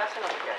話の時は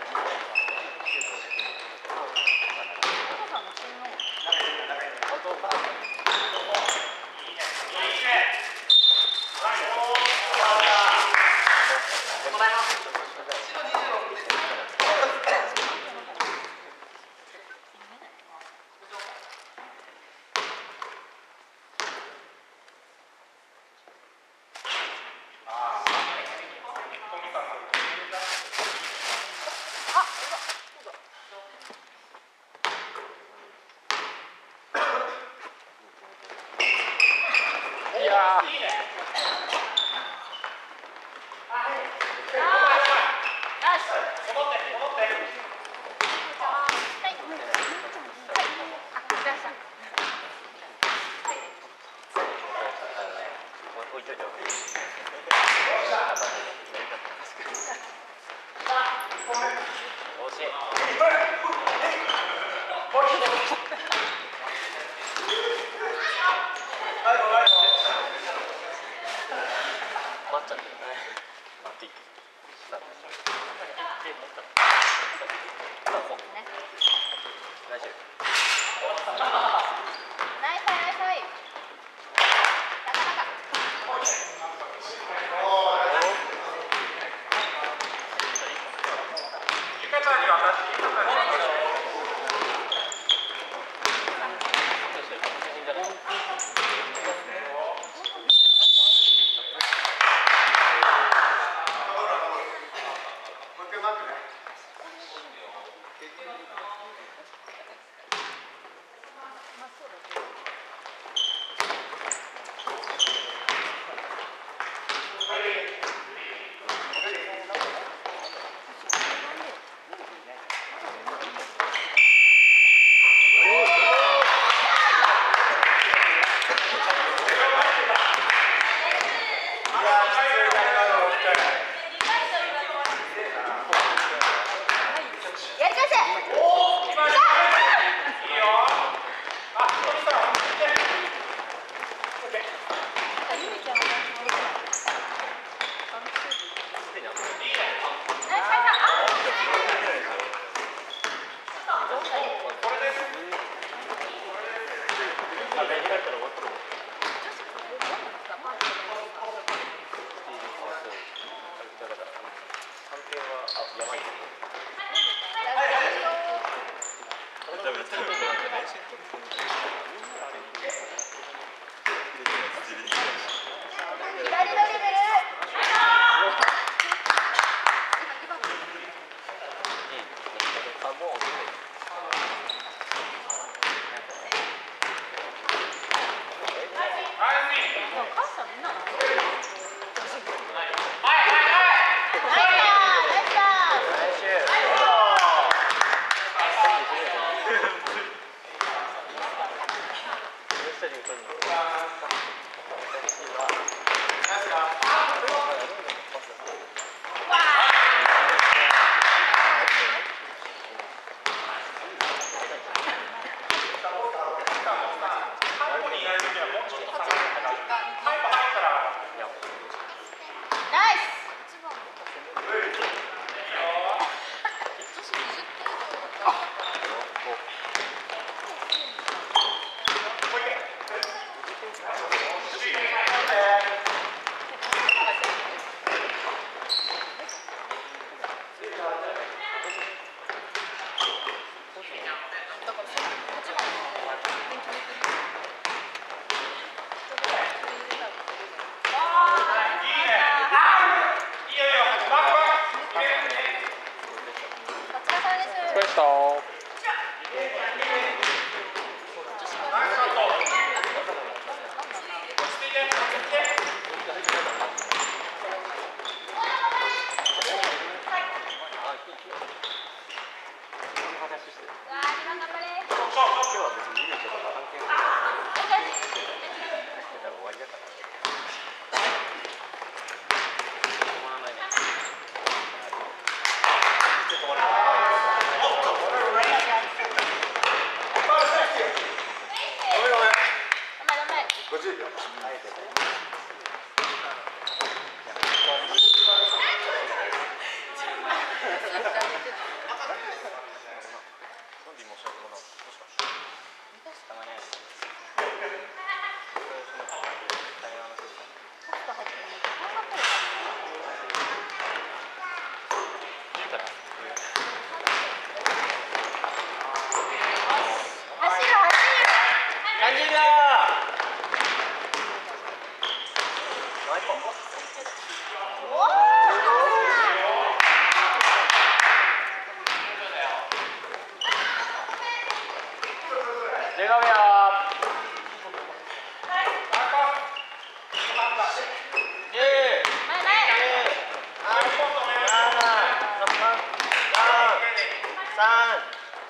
3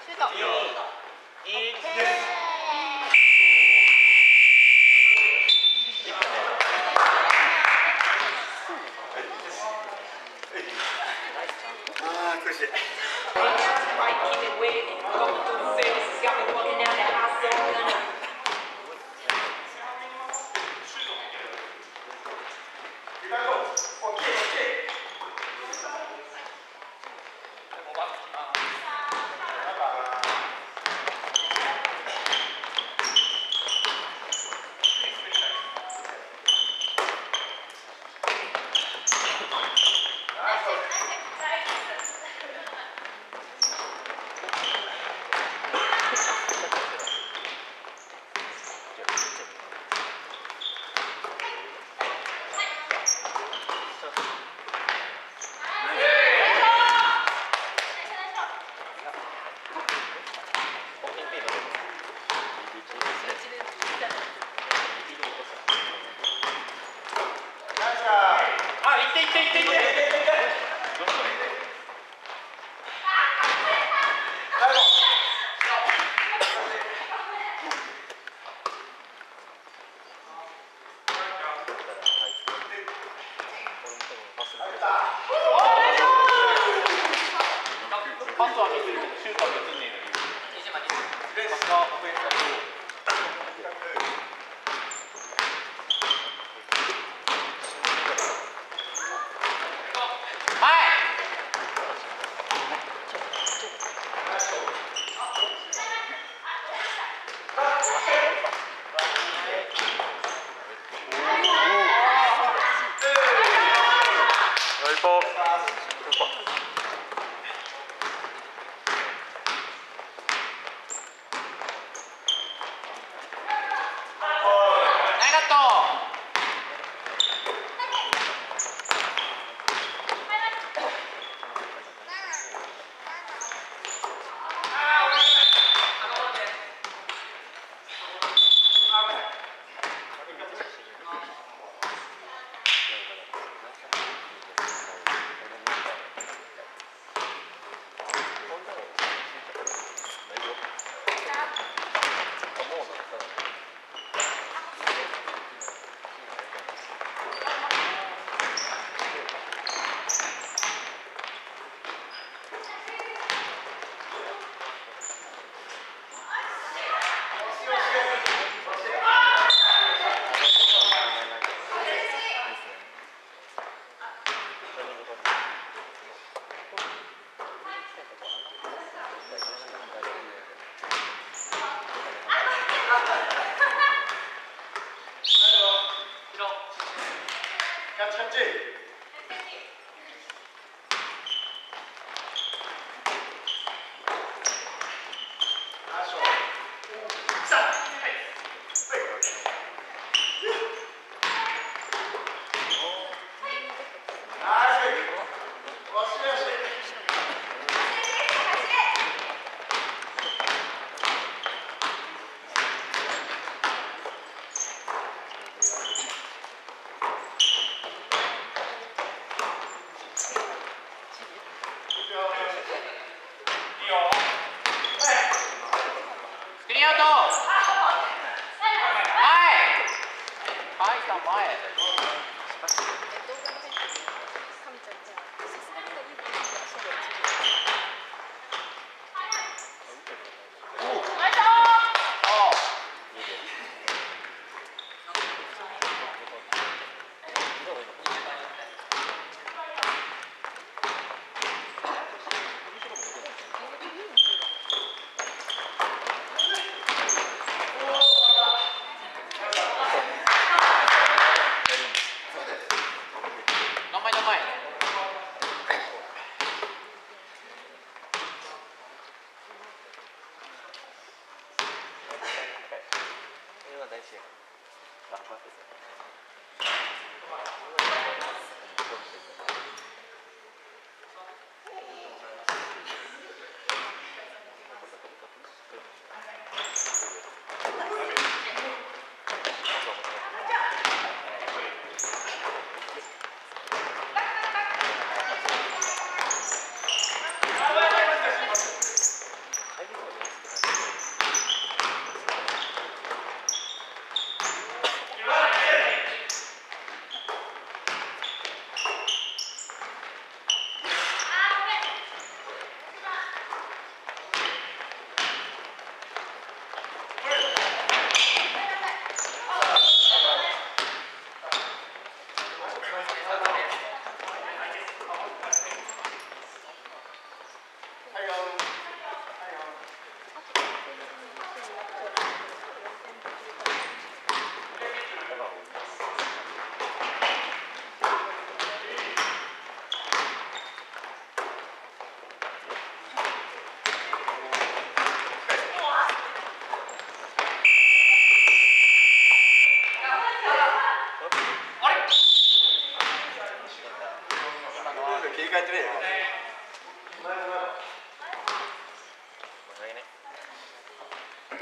2 1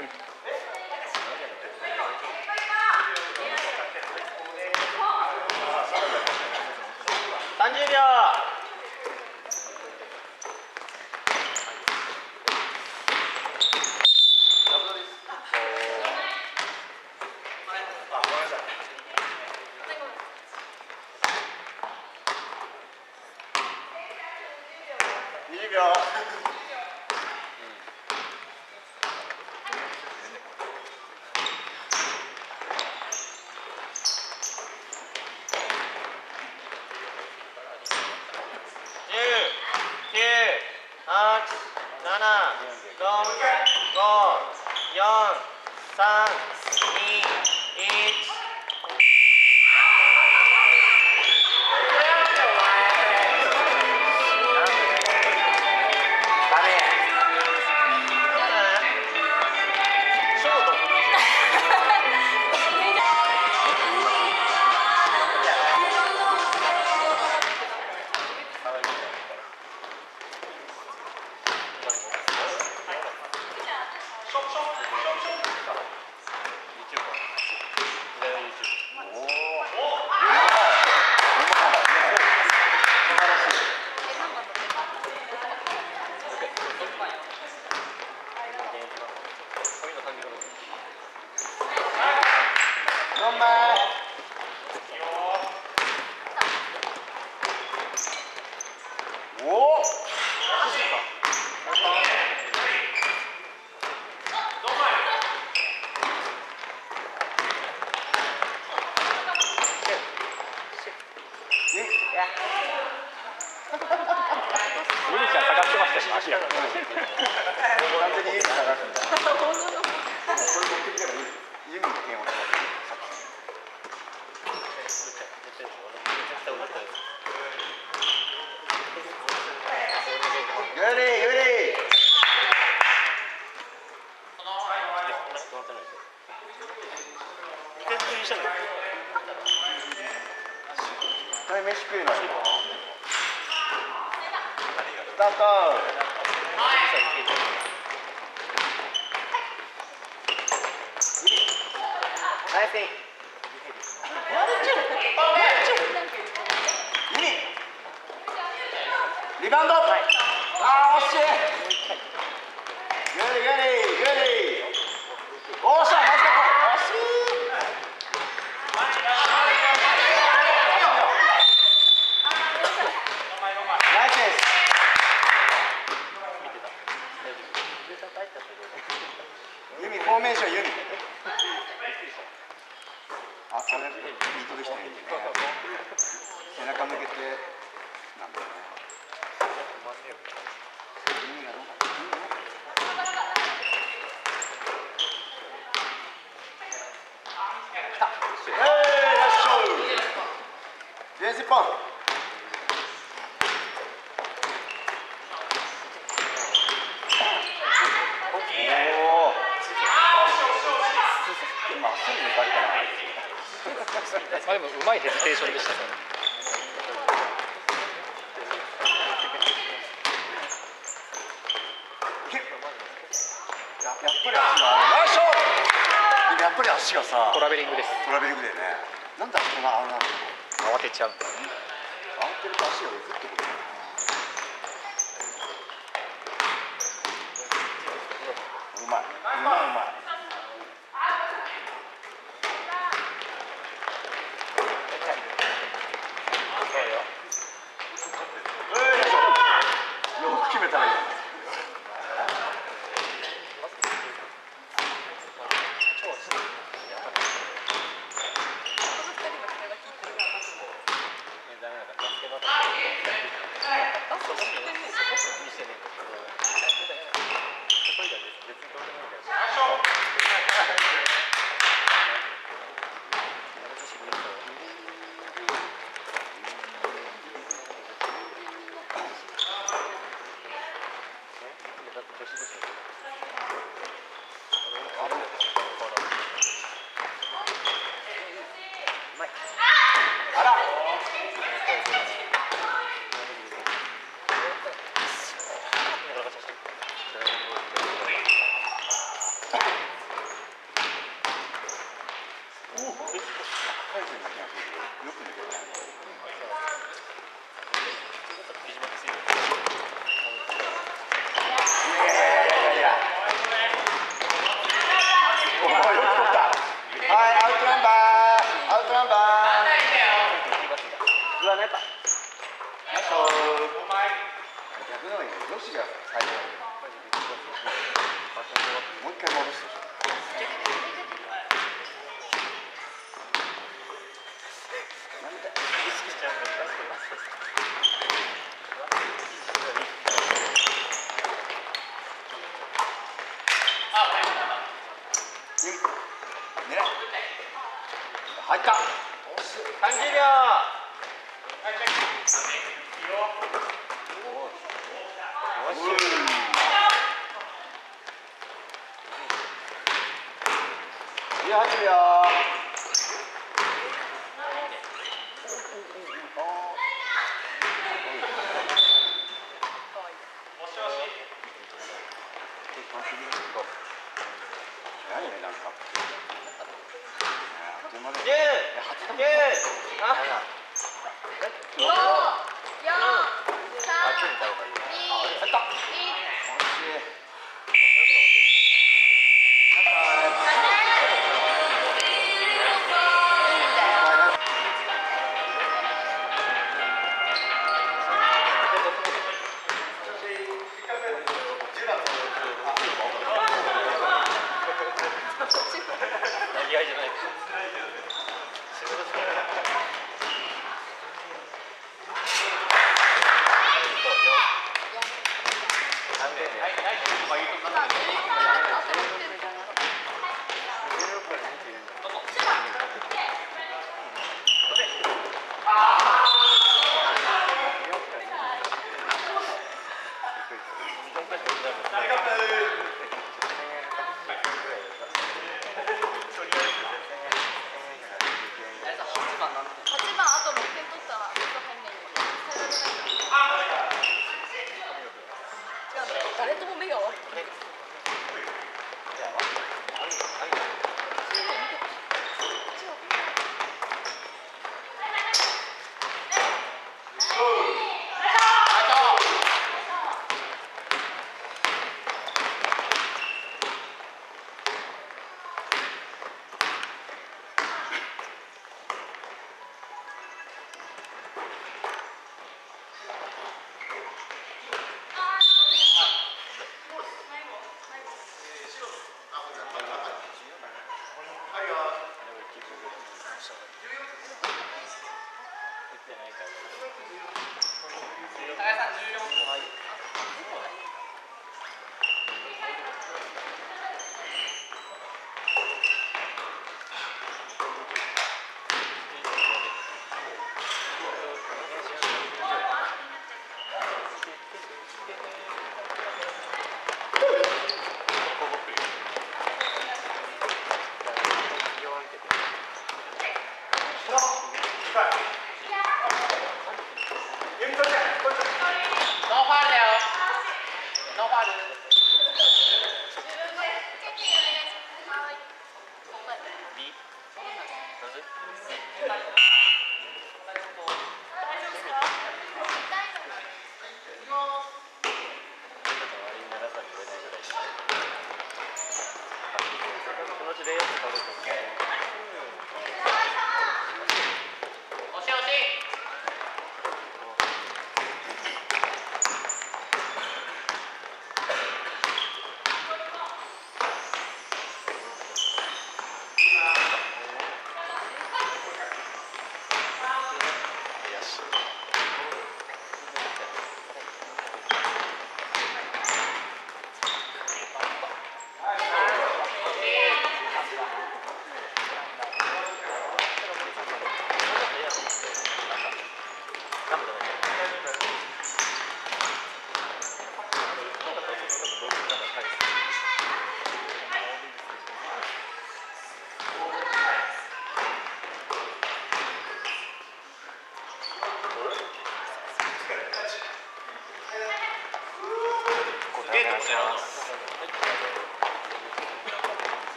30秒。 10、9、8、7、6、5、4、3、2、1。 まあでもうまいヘジテーションでしたね。やっぱり足がさ、トラベリングです。トラベリングでね。なんだこんなあれなんだろう。慌てちゃう。慌てると足が浮くってことだよ。 うまい。 あらしが最後もう一回戻してほしい。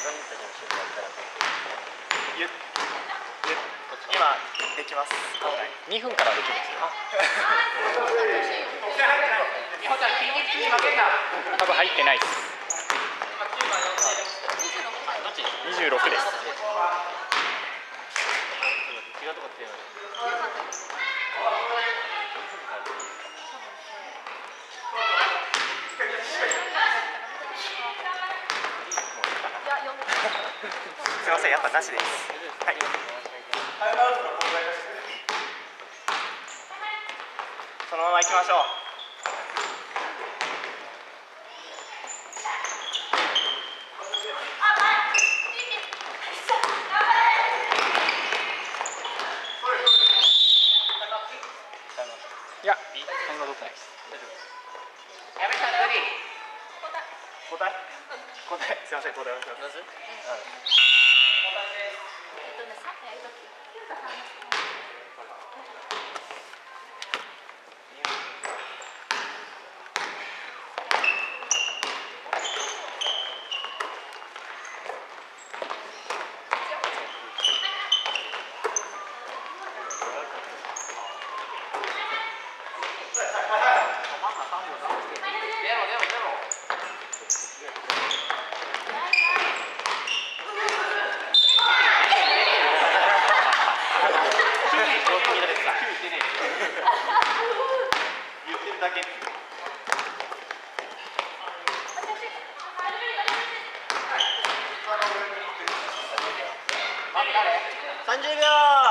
2分にしていただく。ゆっゆっ今できます。2分からできますよ。多分入ってないです。26です。すみません、やっぱなしです。はい。そのまま行きましょう。いや、タイムは取ってないです。大丈夫です。やめたら無理。交代。交代。すみません、交代をします。交代です。30秒。